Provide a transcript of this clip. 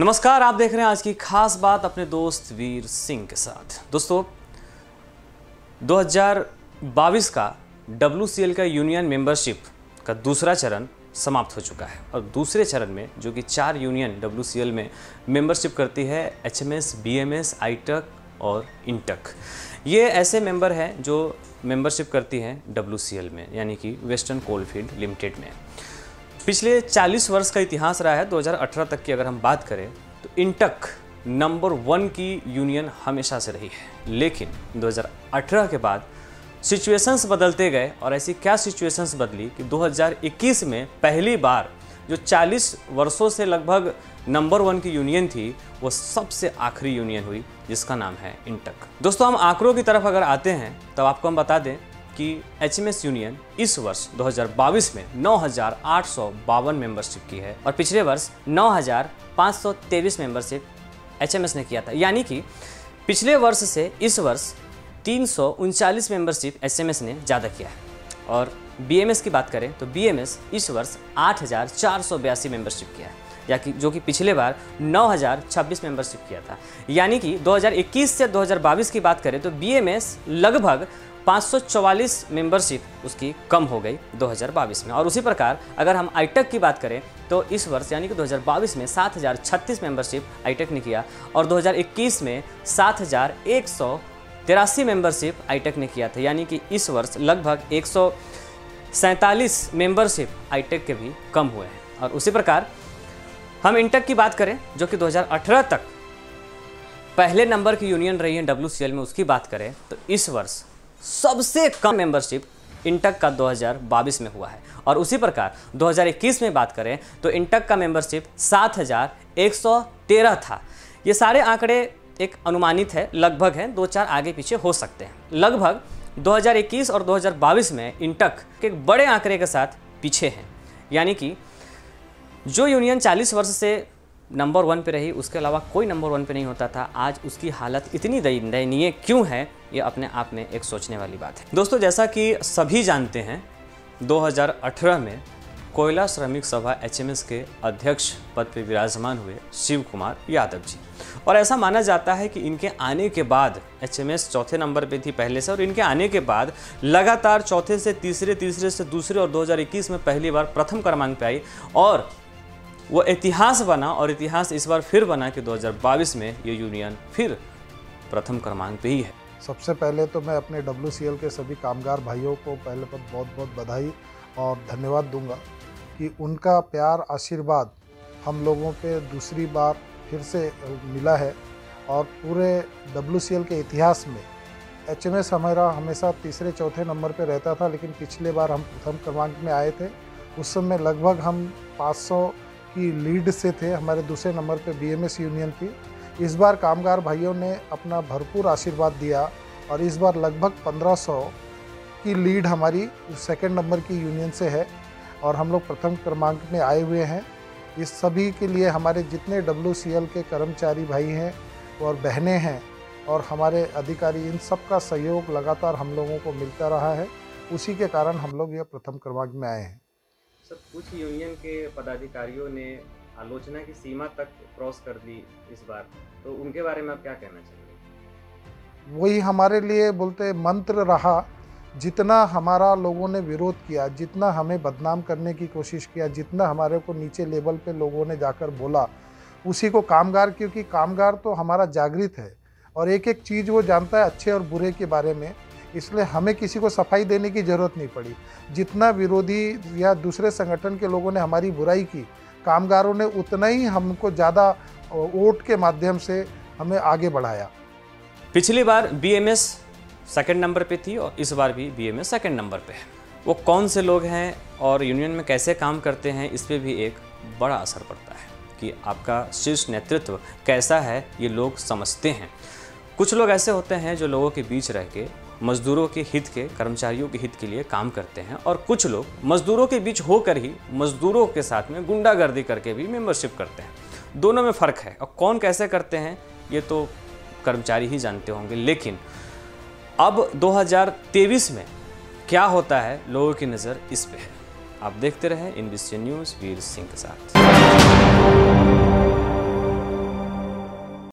नमस्कार, आप देख रहे हैं आज की खास बात अपने दोस्त वीर सिंह के साथ। दोस्तों, 2022 का WCL का यूनियन मेंबरशिप का दूसरा चरण समाप्त हो चुका है और दूसरे चरण में जो कि 4 यूनियन WCL में मेंबरशिप करती है, HMS, BMS, ITUC और इंटक, ये ऐसे मेंबर हैं जो मेंबरशिप करती हैं WCL में, यानी कि वेस्टर्न कोलफील्ड लिमिटेड में। पिछले 40 वर्ष का इतिहास रहा है। 2018 तक की अगर हम बात करें तो इंटक नंबर 1 की यूनियन हमेशा से रही है, लेकिन 2018 के बाद सिचुएशंस बदलते गए और ऐसी क्या सिचुएशंस बदली कि 2021 में पहली बार जो 40 वर्षों से लगभग नंबर 1 की यूनियन थी, वो सबसे आखिरी यूनियन हुई जिसका नाम है इंटक। दोस्तों, हम आंकड़ों की तरफ अगर आते हैं तो आपको हम बता दें कि HMS यूनियन इस वर्ष 2022 में 9,852 मेंबरशिप की है और पिछले वर्ष 9,523 मेंबरशिप HMS ने किया था, यानी कि पिछले वर्ष से इस वर्ष 339 मेंबरशिप HMS ने ज़्यादा किया है। और BMS की बात करें तो BMS इस वर्ष 8,482 मेंबरशिप किया है, जो कि पिछले बार 9,026 मेंबरशिप किया था, यानी कि 2021 से 2022 की बात करें तो BMS लगभग 544 मेंबरशिप उसकी कम हो गई 2022 में। और उसी प्रकार अगर हम ITUC की बात करें तो इस वर्ष यानी कि 2022 में 7,036 मेंबरशिप ITUC ने किया और 2021 में 7,183 मेंबरशिप ITUC ने किया था, यानी कि इस वर्ष लगभग 147 मेंबरशिप ITUC के भी कम हुए हैं। और उसी प्रकार हम इंटक की बात करें जो कि 2018 तक पहले नंबर की यूनियन रही है WCL में, उसकी बात करें तो इस वर्ष सबसे कम मेंबरशिप इंटक का 2022 में हुआ है। और उसी प्रकार 2021 में बात करें तो इंटक का मेंबरशिप 7,113 था। ये सारे आंकड़े एक अनुमानित है, लगभग हैं, 2-4 आगे पीछे हो सकते हैं। लगभग 2021 और 2022 में इंटक के एक बड़े आंकड़े के साथ पीछे हैं, यानी कि जो यूनियन 40 वर्ष से नंबर 1 पे रही, उसके अलावा कोई नंबर 1 पे नहीं होता था, आज उसकी हालत इतनी दयनीय क्यों है, ये अपने आप में एक सोचने वाली बात है। दोस्तों, जैसा कि सभी जानते हैं, 2018 में कोयला श्रमिक सभा HMS के अध्यक्ष पद पर विराजमान हुए शिव कुमार यादव जी, और ऐसा माना जाता है कि इनके आने के बाद HMS चौथे नंबर पे थी पहले से, और इनके आने के बाद लगातार चौथे से तीसरे, तीसरे से दूसरे और 2021 में पहली बार प्रथम क्रमांक पे आई और वो इतिहास बना। और इतिहास इस बार फिर बना कि 2022 में ये यूनियन फिर प्रथम क्रमांक पे ही है। सबसे पहले तो मैं अपने WCL के सभी कामगार भाइयों को पहले पर बहुत बधाई और धन्यवाद दूंगा कि उनका प्यार आशीर्वाद हम लोगों पे दूसरी बार फिर से मिला है। और पूरे WCL के इतिहास में HMS हमारा हमेशा तीसरे चौथे नंबर पे रहता था, लेकिन पिछले बार हम प्रथम क्रमांक में आए थे। उस समय लगभग हम 500 की लीड से थे। हमारे दूसरे नंबर पे BMS यूनियन थी। इस बार कामगार भाइयों ने अपना भरपूर आशीर्वाद दिया और इस बार लगभग 1500 की लीड हमारी सेकंड नंबर की यूनियन से है और हम लोग प्रथम क्रमांक में आए हुए हैं। इस सभी के लिए हमारे जितने WCL के कर्मचारी भाई हैं और बहनें हैं और हमारे अधिकारी, इन सब का सहयोग लगातार हम लोगों को मिलता रहा है, उसी के कारण हम लोग यह प्रथम क्रमांक में आए हैं। सब कुछ यूनियन के पदाधिकारियों ने आलोचना की सीमा तक क्रॉस कर दी इस बार, तो उनके बारे में आप क्या कहना चाहेंगे? वही हमारे लिए बोलते मंत्र रहा, जितना हमारा लोगों ने विरोध किया, जितना हमें बदनाम करने की कोशिश किया, जितना हमारे को नीचे लेवल पे लोगों ने जाकर बोला, उसी को कामगार, क्योंकि कामगार तो हमारा जागृत है और एक एक चीज़ वो जानता है अच्छे और बुरे के बारे में, इसलिए हमें किसी को सफाई देने की ज़रूरत नहीं पड़ी। जितना विरोधी या दूसरे संगठन के लोगों ने हमारी बुराई की, कामगारों ने उतना ही हमको ज़्यादा वोट के माध्यम से हमें आगे बढ़ाया। पिछली बार BMS सेकंड नंबर पे थी और इस बार भी BMS सेकंड नंबर पे है। वो कौन से लोग हैं और यूनियन में कैसे काम करते हैं, इस पर भी एक बड़ा असर पड़ता है कि आपका शीर्ष नेतृत्व कैसा है, ये लोग समझते हैं। कुछ लोग ऐसे होते हैं जो लोगों के बीच रह के मजदूरों के हित के, कर्मचारियों के हित के लिए काम करते हैं, और कुछ लोग मजदूरों के बीच होकर ही मजदूरों के साथ में गुंडागर्दी करके भी मेंबरशिप करते हैं। दोनों में फ़र्क है और कौन कैसे करते हैं ये तो कर्मचारी ही जानते होंगे। लेकिन अब 2023 में क्या होता है, लोगों की नज़र इस पे है। आप देखते रहें INBCN न्यूज़ वीर सिंह के साथ।